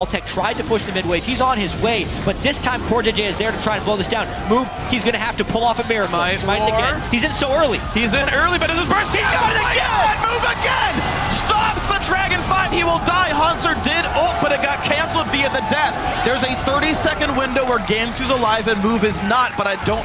Altec tried to push the midwave. He's on his way, but this time CoreJJ is there to try and blow this down. Move, he's going to have to pull off a mirror. Again. He's in so early. He's in early, but this is burst. He got it again! Move again! Stops the Dragon 5. He will die. Hauntzer did ult, but it got canceled via the death. There's a 30-second window where Gamsu's alive and Move is not, but I don't